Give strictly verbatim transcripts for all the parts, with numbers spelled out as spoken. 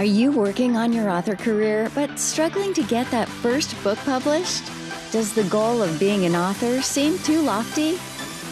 Are you working on your author career, but struggling to get that first book published? Does the goal of being an author seem too lofty?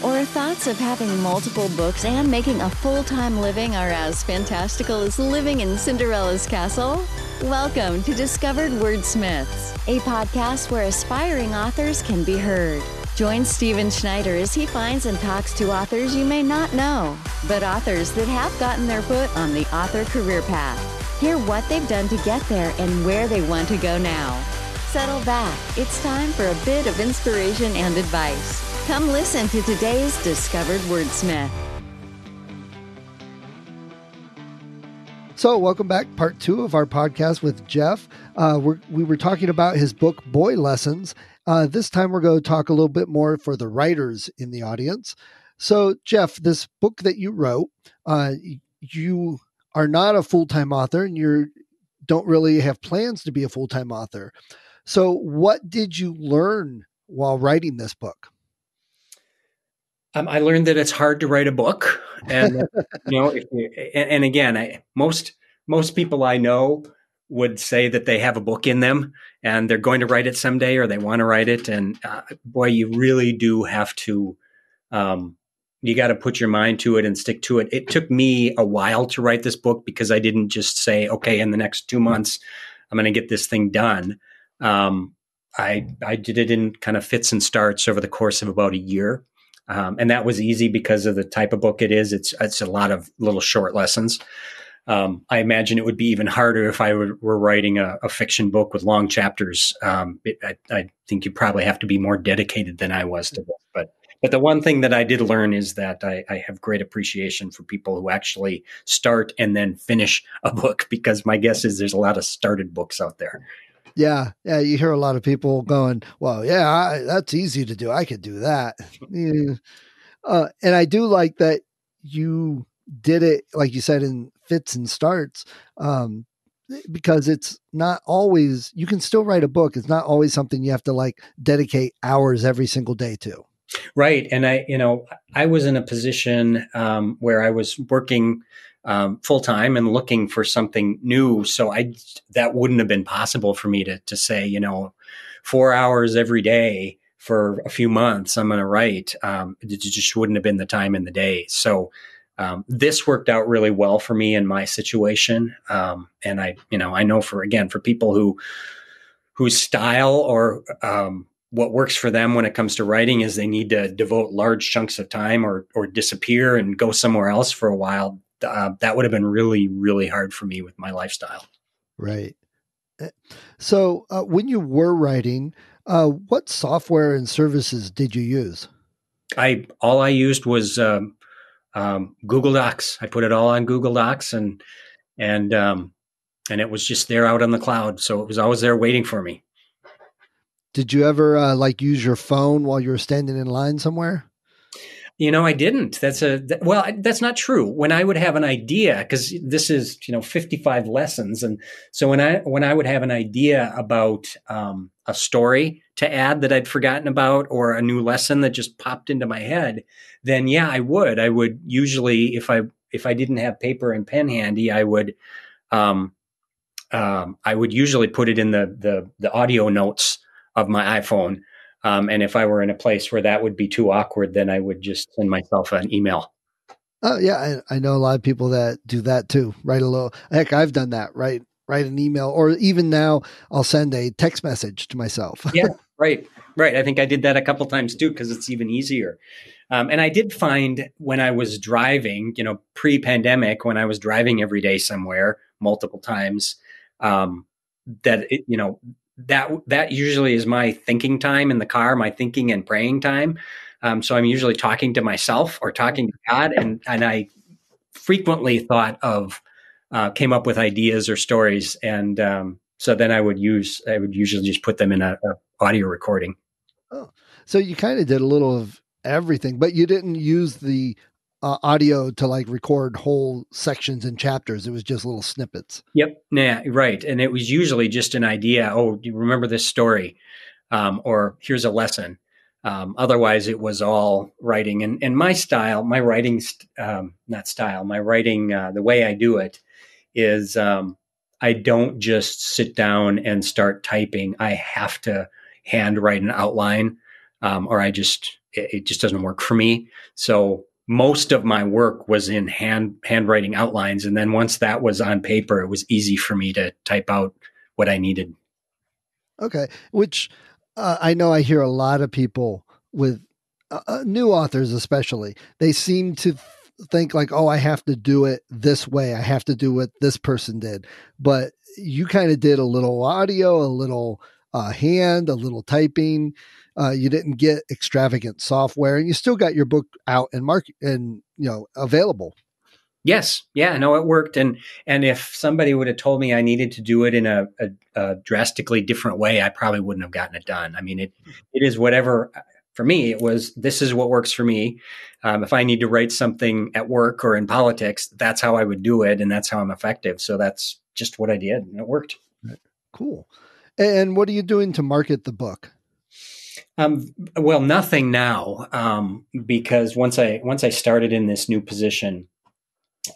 Or are thoughts of having multiple books and making a full-time living are as fantastical as living in Cinderella's castle? Welcome to Discovered Wordsmiths, a podcast where aspiring authors can be heard. Join Steven Schneider as he finds and talks to authors you may not know, but authors that have gotten their foot on the author career path. Hear what they've done to get there and where they want to go now. Settle back. It's time for a bit of inspiration and advice. Come listen to today's Discovered Wordsmith. So welcome back, part two of our podcast with Jeff. Uh, we're, we were talking about his book, Boy Lessons. Uh, this time we're going to talk a little bit more for the writers in the audience. So Jeff, this book that you wrote, uh, you are not a full-time author and you don't really have plans to be a full-time author. So what did you learn while writing this book? Um, I learned that it's hard to write a book, and you know, if you, and, and again, I, most most people I know would say that they have a book in them, and they're going to write it someday, or they want to write it. And uh, boy, you really do have to, um, you got to put your mind to it and stick to it. It took me a while to write this book because I didn't just say, okay, in the next two months, I'm going to get this thing done. Um, I I did it in kind of fits and starts over the course of about a year. Um, and that was easy because of the type of book it is. It's it's a lot of little short lessons. Um, I imagine it would be even harder if I were, were writing a, a fiction book with long chapters. Um, it, I, I think you probably have to be more dedicated than I was to this. But but the one thing that I did learn is that I, I have great appreciation for people who actually start and then finish a book, because my guess is there's a lot of started books out there. Yeah. Yeah. You hear a lot of people going, well, yeah, I, that's easy to do. I could do that. Yeah. Uh, and I do like that you did it, like you said, in fits and starts, um, because it's not always, you can still write a book. It's not always something you have to like dedicate hours every single day to. Right. And I, you know, I was in a position um, where I was working um, full time and looking for something new. So I, that wouldn't have been possible for me to, to say, you know, four hours every day for a few months, I'm going to write. Um, it just wouldn't have been the time in the day. So um, this worked out really well for me in my situation. Um, and I, you know, I know for, again, for people who, whose style or, um, what works for them when it comes to writing is they need to devote large chunks of time or or disappear and go somewhere else for a while. Uh, that would have been really, really hard for me with my lifestyle. Right. So uh, when you were writing, uh, what software and services did you use? I all I used was um, um, Google Docs. I put it all on Google Docs, and and um, and it was just there out on the cloud. So it was always there waiting for me. Did you ever uh, like use your phone while you were standing in line somewhere? You know, I didn't. That's a, that, well, I, that's not true. When I would have an idea, cause this is, you know, fifty-five lessons. And so when I, when I would have an idea about um, a story to add that I'd forgotten about, or a new lesson that just popped into my head, then yeah, I would, I would usually, if I, if I didn't have paper and pen handy, I would, um, um, I would usually put it in the, the, the audio notes of my iPhone. Um, and if I were in a place where that would be too awkward, then I would just send myself an email. Oh yeah. I, I know a lot of people that do that too. Write a little, heck, I've done that, right? Write an email, or even now I'll send a text message to myself. Yeah. Right. Right. I think I did that a couple times too, cause it's even easier. Um, and I did find when I was driving, you know, pre-pandemic, when I was driving every day somewhere multiple times, um, that it, you know, that that usually is my thinking time in the car, my thinking and praying time. Um, so I'm usually talking to myself or talking to God. And, and I frequently thought of, uh, came up with ideas or stories. And um, so then I would use, I would usually just put them in a, a audio recording. Oh, so you kind of did a little of everything, but you didn't use the Uh, audio to like record whole sections and chapters. It was just little snippets. Yep. Yeah. Right. And it was usually just an idea. Oh, do you remember this story? Um, or here's a lesson. Um, otherwise it was all writing, and, and my style, my writing, st- um, not style, my writing, uh, the way I do it is, um, I don't just sit down and start typing. I have to handwrite an outline, um, or I just, it, it just doesn't work for me. So most of my work was in hand handwriting outlines. And then once that was on paper, it was easy for me to type out what I needed. Okay. Which uh, I know I hear a lot of people with uh, new authors, especially, they seem to th- think like, oh, I have to do it this way. I have to do what this person did. But you kind of did a little audio, a little uh, hand, a little typing. Uh, you didn't get extravagant software, and you still got your book out and market and, you know, available. Yes. Yeah, no, it worked. And, and if somebody would have told me I needed to do it in a, a, a drastically different way, I probably wouldn't have gotten it done. I mean, it, it is whatever. For me, it was, this is what works for me. Um, if I need to write something at work or in politics, that's how I would do it. And that's how I'm effective. So that's just what I did, and it worked. Cool. And what are you doing to market the book? Um, well, nothing now, um, because once I once I started in this new position,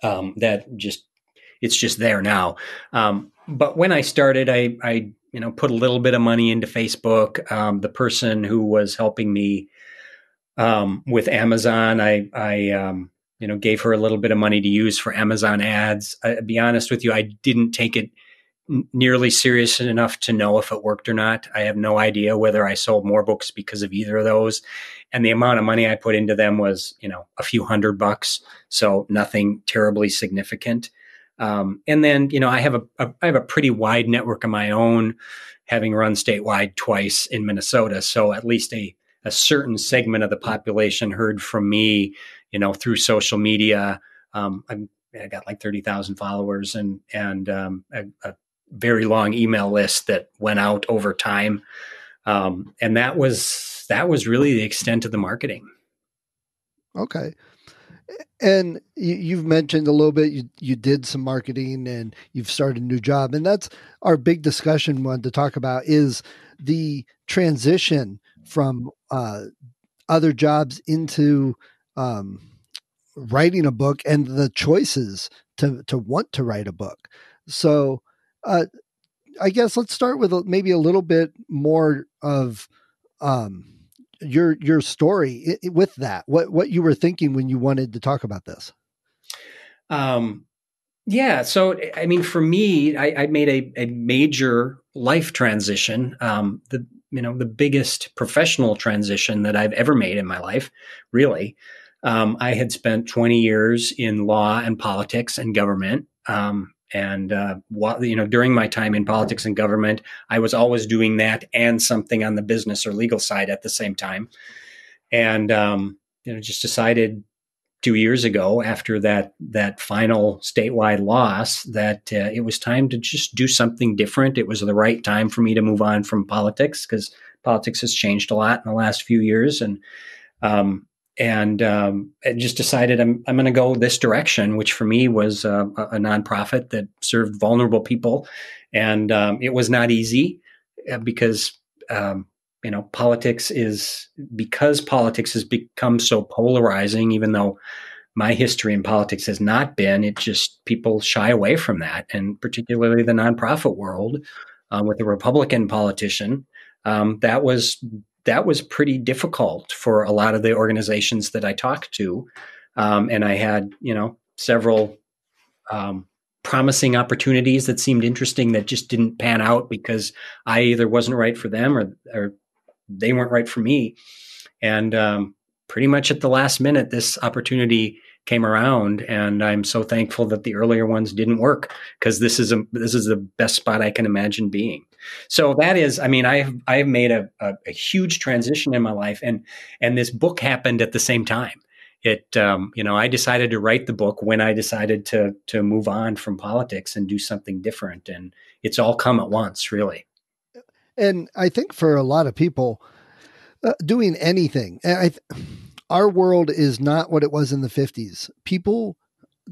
um, that just it's just there now. Um, but when I started, I, I you know put a little bit of money into Facebook. Um, the person who was helping me um, with Amazon, I I um, you know gave her a little bit of money to use for Amazon ads. I, to be honest with you, I didn't take it nearly serious enough to know if it worked or not. I have no idea whether I sold more books because of either of those. And the amount of money I put into them was, you know, a few hundred bucks. So nothing terribly significant. Um, and then, you know, I have a, a, I have a pretty wide network of my own, having run statewide twice in Minnesota. So at least a, a certain segment of the population heard from me, you know, through social media. Um, I'm, I got like thirty thousand followers and, and, um, a, a very long email list that went out over time. Um, and that was, that was really the extent of the marketing. Okay. And you, you've mentioned a little bit, you, you did some marketing and you've started a new job. And that's our big discussion one to talk about is the transition from uh, other jobs into um, writing a book and the choices to, to want to write a book. So, Uh, I guess let's start with maybe a little bit more of um, your your story with that. What what you were thinking when you wanted to talk about this? Um, yeah. So I mean, for me, I, I made a, a major life transition. Um, the you know the biggest professional transition that I've ever made in my life, really. Um, I had spent twenty years in law and politics and government. Um, And, uh, while, you know, during my time in politics and government, I was always doing that and something on the business or legal side at the same time. And, um, you know, just decided two years ago after that, that final statewide loss that uh, it was time to just do something different. It was the right time for me to move on from politics because politics has changed a lot in the last few years. And, um, And um, I just decided I'm I'm going to go this direction, which for me was uh, a nonprofit that served vulnerable people, and um, it was not easy because um, you know politics is because politics has become so polarizing. Even though my history in politics has not been, it just people shy away from that, and particularly the nonprofit world uh, with a Republican politician. Um, that was. That was pretty difficult for a lot of the organizations that I talked to. Um, and I had, you know, several um, promising opportunities that seemed interesting that just didn't pan out because I either wasn't right for them or, or they weren't right for me. And um, pretty much at the last minute, this opportunity came around, and I'm so thankful that the earlier ones didn't work because this is a, this is the best spot I can imagine being. So that is, I mean, I've, I've made a, a, a huge transition in my life, and, and this book happened at the same time. It, um, you know, I decided to write the book when I decided to, to move on from politics and do something different. And it's all come at once, really. And I think for a lot of people uh, doing anything, I, our world is not what it was in the fifties. People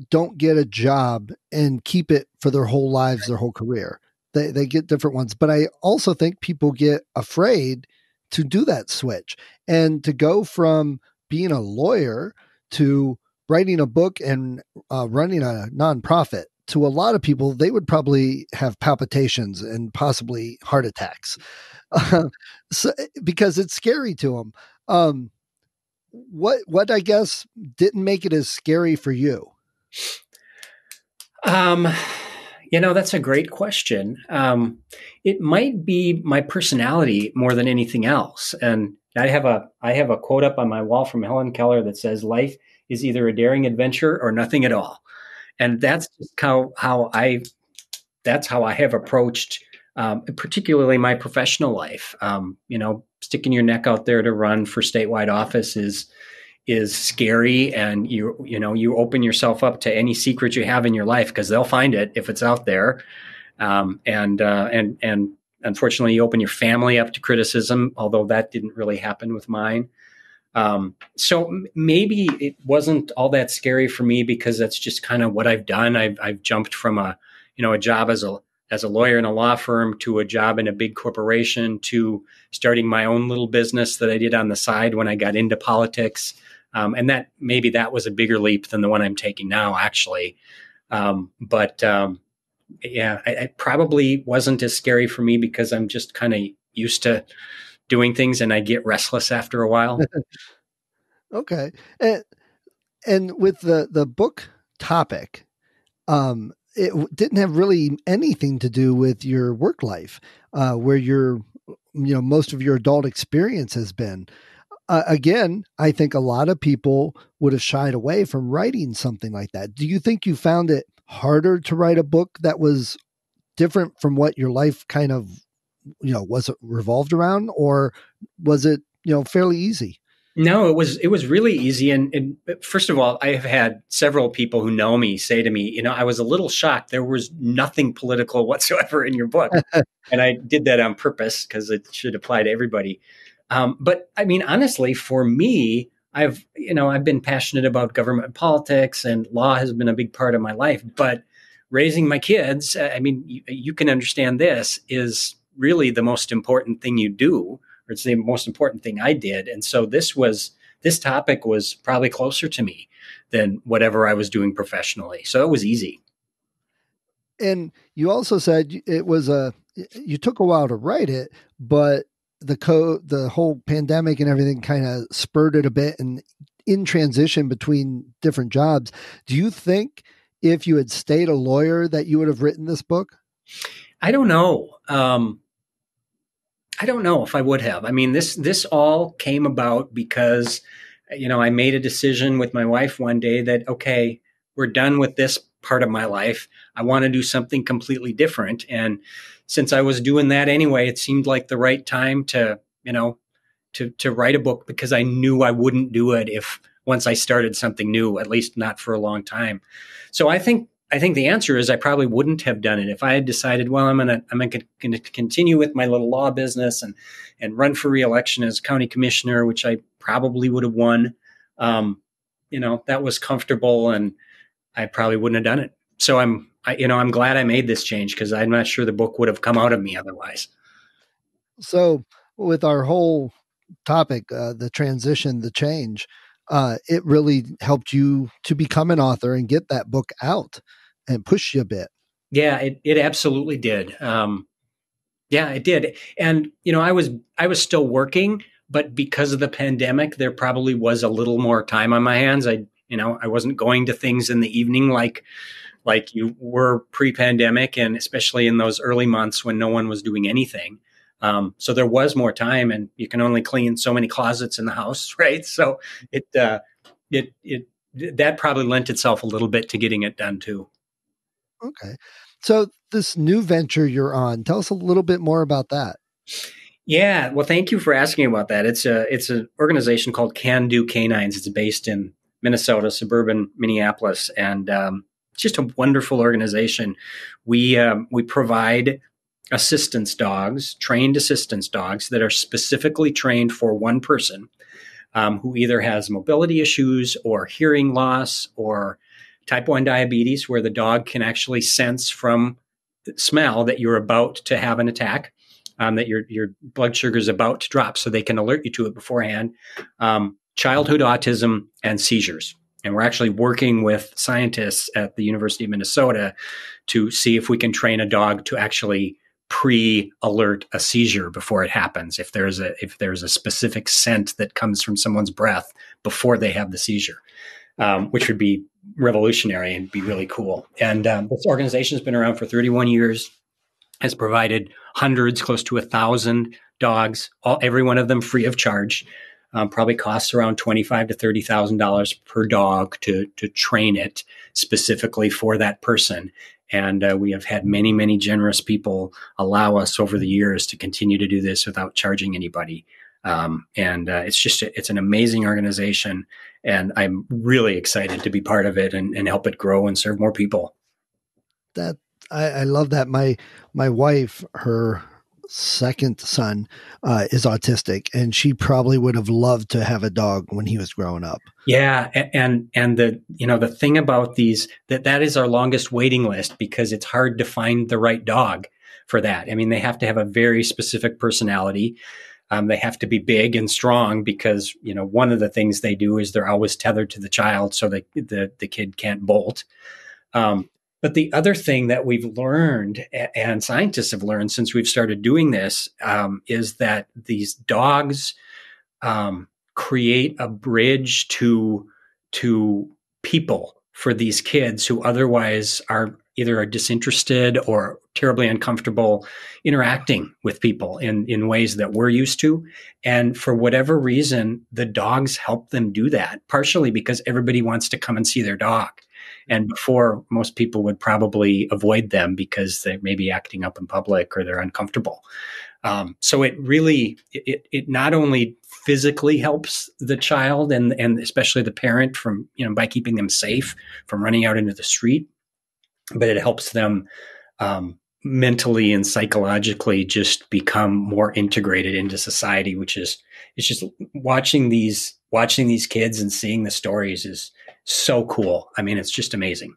don't get a job and keep it for their whole lives, their whole career. They they get different ones. But I also think people get afraid to do that switch and to go from being a lawyer to writing a book and uh, running a nonprofit to a lot of people, they would probably have palpitations and possibly heart attacks uh, so, because it's scary to them. Um, what, what I guess didn't make it as scary for you? Um, you know, that's a great question. Um, it might be my personality more than anything else. And I have a, I have a quote up on my wall from Helen Keller that says, life is either a daring adventure or nothing at all. And that's just how, how I, that's how I have approached, um, particularly my professional life. Um, you know, sticking your neck out there to run for statewide office is, is scary. And you, you know, you open yourself up to any secret you have in your life, because they'll find it if it's out there. Um, and, uh, and, and unfortunately you open your family up to criticism, although that didn't really happen with mine. Um, so m- maybe it wasn't all that scary for me, because that's just kind of what I've done. I've, I've jumped from a, you know, a job as a, as a lawyer in a law firm to a job in a big corporation to starting my own little business that I did on the side when I got into politics. Um, and that maybe that was a bigger leap than the one I'm taking now, actually. Um, but, um, yeah, I, I probably wasn't as scary for me, because I'm just kind of used to doing things and I get restless after a while. Okay. And, and with the, the book topic, um, it didn't have really anything to do with your work life, uh, where your, you know, most of your adult experience has been. Uh, again, I think a lot of people would have shied away from writing something like that. Do you think you found it harder to write a book that was different from what your life kind of, you know, was it revolved around, or was it, you know, fairly easy? No, it was, it was really easy. And, and first of all, I have had several people who know me say to me, you know, I was a little shocked. There was nothing political whatsoever in your book. And I did that on purpose, because it should apply to everybody. Um, but I mean, honestly, for me, I've, you know, I've been passionate about government politics, and law has been a big part of my life, but raising my kids, I mean, you, you can understand this is really the most important thing you do, or it's the most important thing I did. And so this was, this topic was probably closer to me than whatever I was doing professionally. So it was easy. And you also said it was a, you took a while to write it, but the co the whole pandemic and everything kind of spurred it a bit, and in transition between different jobs. Do you think if you had stayed a lawyer that you would have written this book? I don't know. Um, I don't know if I would have. I mean, this this all came about because, you know, I made a decision with my wife one day that, okay, we're done with this part of my life. I want to do something completely different. And since I was doing that anyway, it seemed like the right time to, you know, to to write a book, because I knew I wouldn't do it if once I started something new, at least not for a long time. So I think I think the answer is I probably wouldn't have done it if I had decided, well, I'm going to, I'm going to continue with my little law business and, and run for reelection as county commissioner, which I probably would have won. Um, you know, that was comfortable, and I probably wouldn't have done it. So I'm, I, you know, I'm glad I made this change, because I'm not sure the book would have come out of me otherwise. So with our whole topic, uh, the transition, the change, uh, it really helped you to become an author and get that book out and push you a bit. Yeah, it, it absolutely did. Um, yeah, it did. And, you know, I was, I was still working, but because of the pandemic, there probably was a little more time on my hands. I, you know, I wasn't going to things in the evening, like, like you were pre-pandemic, and especially in those early months when no one was doing anything. Um, so there was more time, and you can only clean so many closets in the house. Right. So it, uh, it, it, that probably lent itself a little bit to getting it done too. Okay. So this new venture you're on, tell us a little bit more about that. Yeah. Well, thank you for asking about that. It's a, it's an organization called Can Do Canines. It's based in Minnesota, suburban Minneapolis. And, um, it's just a wonderful organization. We, um, we provide assistance dogs, trained assistance dogs that are specifically trained for one person, um, who either has mobility issues or hearing loss or type one diabetes, where the dog can actually sense from smell that you're about to have an attack, um, that your your blood sugar is about to drop, so they can alert you to it beforehand, um, childhood autism, and seizures. And we're actually working with scientists at the University of Minnesota to see if we can train a dog to actually pre-alert a seizure before it happens. If there's a, if there's a specific scent that comes from someone's breath before they have the seizure, um, which would be revolutionary and be really cool. And um, this organization has been around for thirty-one years, has provided hundreds, close to a thousand dogs, all, every one of them free of charge. Um, probably costs around twenty-five thousand to thirty thousand dollars per dog to to train it specifically for that person. And uh, we have had many, many generous people allow us over the years to continue to do this without charging anybody. Um, and uh, it's just, a, it's an amazing organization, and I'm really excited to be part of it and, and help it grow and serve more people. That I, I love that. My, my wife, her second son uh, is autistic, and she probably would have loved to have a dog when he was growing up. Yeah. And, and the, you know, the thing about these, that that is our longest waiting list, because it's hard to find the right dog for that. I mean, they have to have a very specific personality. Um, they have to be big and strong, because, you know, one of the things they do is they're always tethered to the child, so that the, the kid can't bolt. Um, But the other thing that we've learned, and scientists have learned since we've started doing this, um, is that these dogs um, create a bridge to to people for these kids who otherwise are either are disinterested or terribly uncomfortable interacting with people in, in ways that we're used to. And for whatever reason, the dogs help them do that, partially because everybody wants to come and see their dog. And before, most people would probably avoid them because they're maybe acting up in public or they're uncomfortable. Um, so it really, it, it not only physically helps the child and, and especially the parent from, you know, by keeping them safe from running out into the street, but it helps them um, mentally and psychologically just become more integrated into society, which is, it's just watching these, watching these kids and seeing the stories is so cool. I mean, it's just amazing.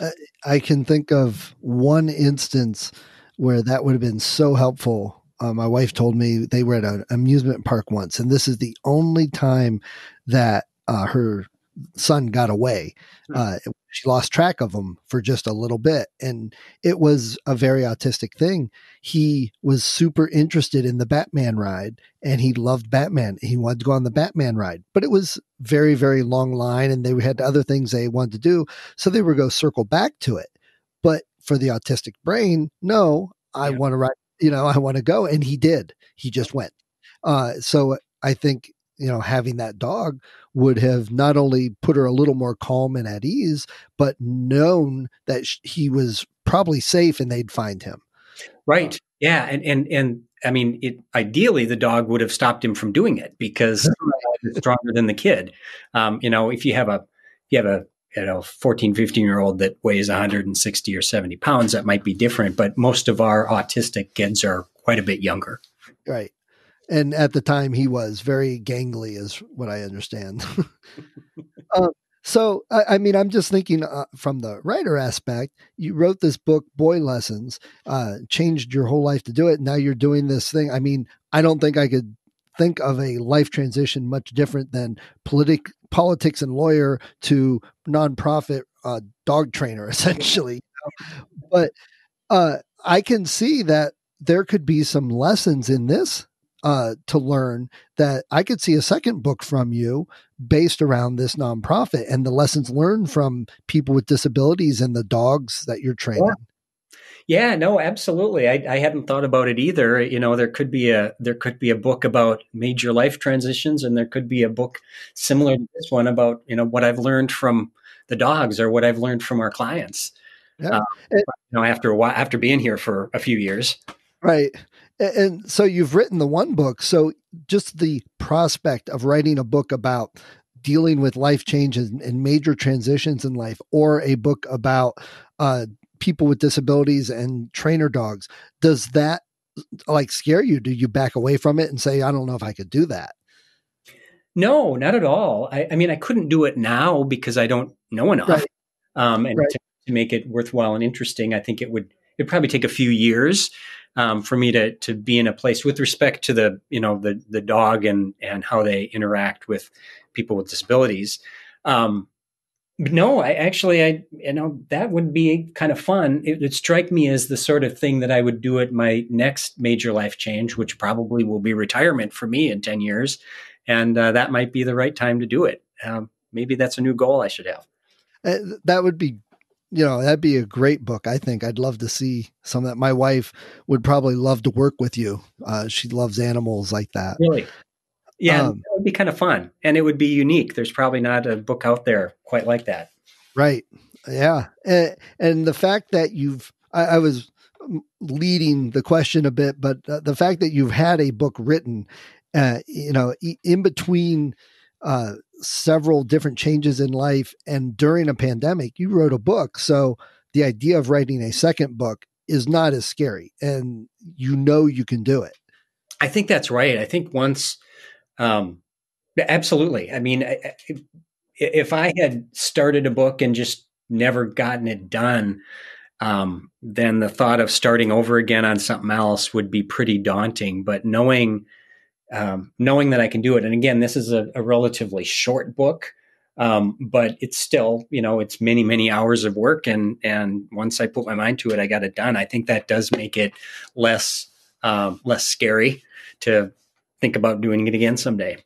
Uh, I can think of one instance where that would have been so helpful. Uh, my wife told me they were at an amusement park once, and this is the only time that uh, her son got away. Uh, she lost track of him for just a little bit. And it was a very autistic thing. He was super interested in the Batman ride, and he loved Batman. He wanted to go on the Batman ride, but it was very, very long line, and they had other things they wanted to do. So they would go circle back to it. But for the autistic brain, no, I yeah. want to ride, you know, I want to go. And he did, he just went. Uh, so I think, you know, having that dog would have not only put her a little more calm and at ease, but known that sh- he was probably safe and they'd find him. Right. Yeah. And, and, and I mean, it, ideally the dog would have stopped him from doing it, because it's stronger than the kid. Um, you know, if you have a, you have a, you know, fourteen, fifteen year old that weighs one hundred sixty or seventy pounds, that might be different, but most of our autistic kids are quite a bit younger. Right. And at the time, he was very gangly, is what I understand. um, so, I, I mean, I'm just thinking uh, from the writer aspect, you wrote this book, Boy Lessons, uh, changed your whole life to do it. Now you're doing this thing. I mean, I don't think I could think of a life transition much different than politic, politics and lawyer to nonprofit uh, dog trainer, essentially. But uh, I can see that there could be some lessons in this. Uh, to learn that I could see a second book from you based around this nonprofit and the lessons learned from people with disabilities and the dogs that you're training. Yeah, no, absolutely. I, I hadn't thought about it either. You know, there could be a, there could be a book about major life transitions, and there could be a book similar to this one about, you know, what I've learned from the dogs or what I've learned from our clients. Yeah. Um, it, you know, after a while, after being here for a few years. Right. And so you've written the one book. So just the prospect of writing a book about dealing with life changes and major transitions in life, or a book about uh, people with disabilities and trainer dogs, does that like scare you? Do you back away from it and say, I don't know if I could do that? No, not at all. I, I mean, I couldn't do it now because I don't know enough. Right. Um, and right. to, to make it worthwhile and interesting, I think it would it'd probably take a few years. Um, for me to to be in a place with respect to the, you know, the the dog and and how they interact with people with disabilities. Um, but no, I actually, I, you know, that would be kind of fun. It would strike me as the sort of thing that I would do at my next major life change, which probably will be retirement for me in ten years. And uh, that might be the right time to do it. Um, maybe that's a new goal I should have. Uh, that would be, you know, that'd be a great book. I think I'd love to see some of that. My wife would probably love to work with you. Uh, she loves animals like that. Really? Yeah, um, that would be kind of fun. And it would be unique. There's probably not a book out there quite like that. Right. Yeah. And, and the fact that you've, I, I was leading the question a bit, but uh, the fact that you've had a book written, uh, you know, in between uh, several different changes in life and during a pandemic, you wrote a book. So the idea of writing a second book is not as scary, and you know you can do it. I think that's right. I think once, Um, absolutely. I mean, I, I, if I had started a book and just never gotten it done, um, then the thought of starting over again on something else would be pretty daunting. But knowing, um, knowing that I can do it. And again, this is a, a relatively short book. Um, but it's still, you know, it's many, many hours of work. And, and once I put my mind to it, I got it done. I think that does make it less, um, less scary to think about doing it again someday.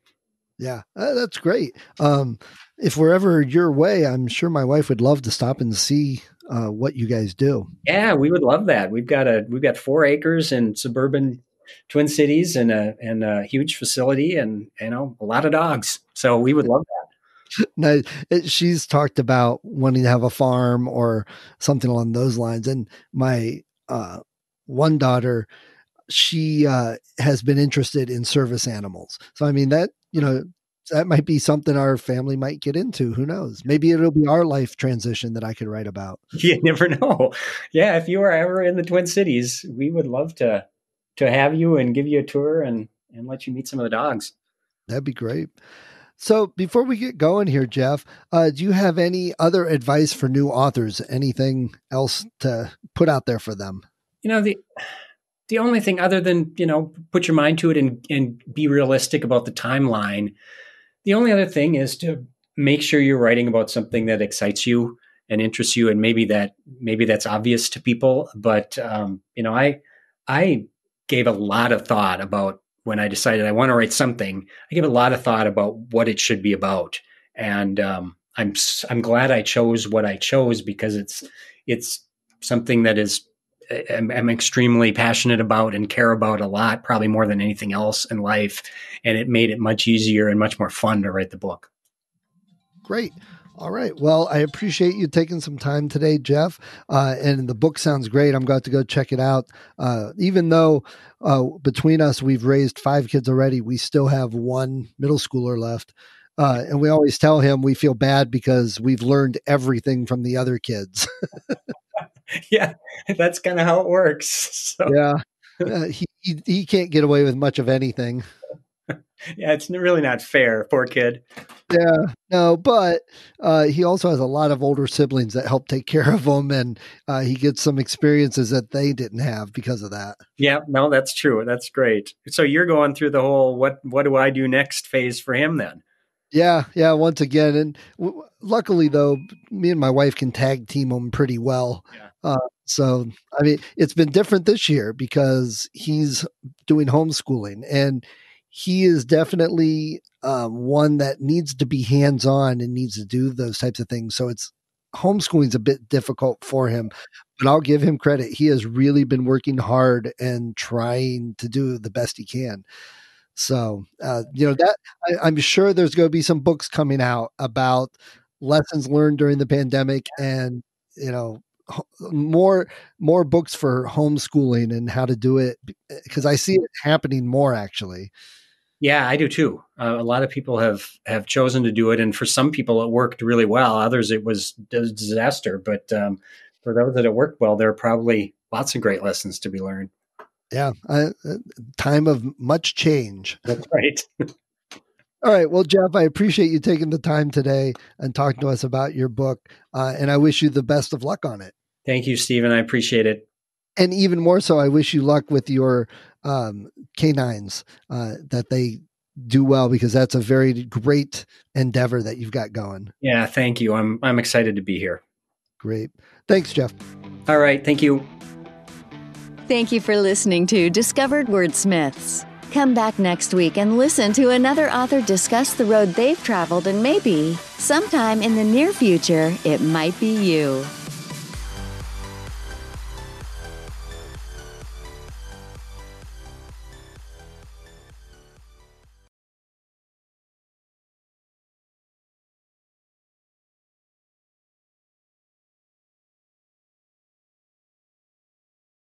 Yeah, uh, that's great. Um, if we're ever your way, I'm sure my wife would love to stop and see uh, what you guys do. Yeah, we would love that. We've got a we've got four acres in suburban Twin Cities and a and a huge facility and, you know, a lot of dogs. So we would love that. No, she's talked about wanting to have a farm or something along those lines. And my uh, one daughter, she uh, has been interested in service animals. So, I mean, that, you know, that might be something our family might get into. Who knows? Maybe it'll be our life transition that I could write about. You never know. Yeah. If you are ever in the Twin Cities, we would love to, to have you and give you a tour and, and let you meet some of the dogs. That'd be great. So before we get going here, Jeff, uh, do you have any other advice for new authors? Anything else to put out there for them? You know, the, The only thing other than, you know, put your mind to it and, and be realistic about the timeline. The only other thing is to make sure you're writing about something that excites you and interests you. And maybe that, maybe that's obvious to people, but, um, you know, I, I gave a lot of thought about when I decided I want to write something, I gave a lot of thought about what it should be about. And, um, I'm, I'm glad I chose what I chose because it's, it's something that is, I'm, I'm extremely passionate about and care about a lot, probably more than anything else in life. And it made it much easier and much more fun to write the book. Great. All right. Well, I appreciate you taking some time today, Jeff. Uh, and the book sounds great. I'm going to go check it out. Uh, even though uh, between us, we've raised five kids already, we still have one middle schooler left. Uh, and we always tell him we feel bad because we've learned everything from the other kids. Yeah, that's kind of how it works. So. Yeah, uh, he, he he can't get away with much of anything. Yeah, it's really not fair, poor kid. Yeah, no, but uh, he also has a lot of older siblings that help take care of him, and uh, he gets some experiences that they didn't have because of that. Yeah, no, that's true. That's great. So you're going through the whole what what do I do next phase for him then? Yeah. Yeah. Once again. And w- luckily though, me and my wife can tag team him pretty well. Yeah. Uh, so, I mean, it's been different this year because he's doing homeschooling and he is definitely um, one that needs to be hands-on and needs to do those types of things. So it's homeschooling's a bit difficult for him, but I'll give him credit. He has really been working hard and trying to do the best he can. So, uh, you know, that I, I'm sure there's going to be some books coming out about lessons learned during the pandemic and, you know, ho- more, more books for homeschooling and how to do it. Cause I see it happening more actually. Yeah, I do too. Uh, a lot of people have, have chosen to do it. And for some people it worked really well. Others, it was a disaster, but, um, for those that it worked well, there are probably lots of great lessons to be learned. Yeah. Uh, time of much change. That's right. All right. Well, Jeff, I appreciate you taking the time today and talking to us about your book. Uh, and I wish you the best of luck on it. Thank you, Stephen. I appreciate it. And even more so, I wish you luck with your um, canines, uh, that they do well, because that's a very great endeavor that you've got going. Yeah, thank you. I'm I'm excited to be here. Great. Thanks, Jeff. All right. Thank you. Thank you for listening to Discovered Wordsmiths. Come back next week and listen to another author discuss the road they've traveled, and maybe sometime in the near future, it might be you.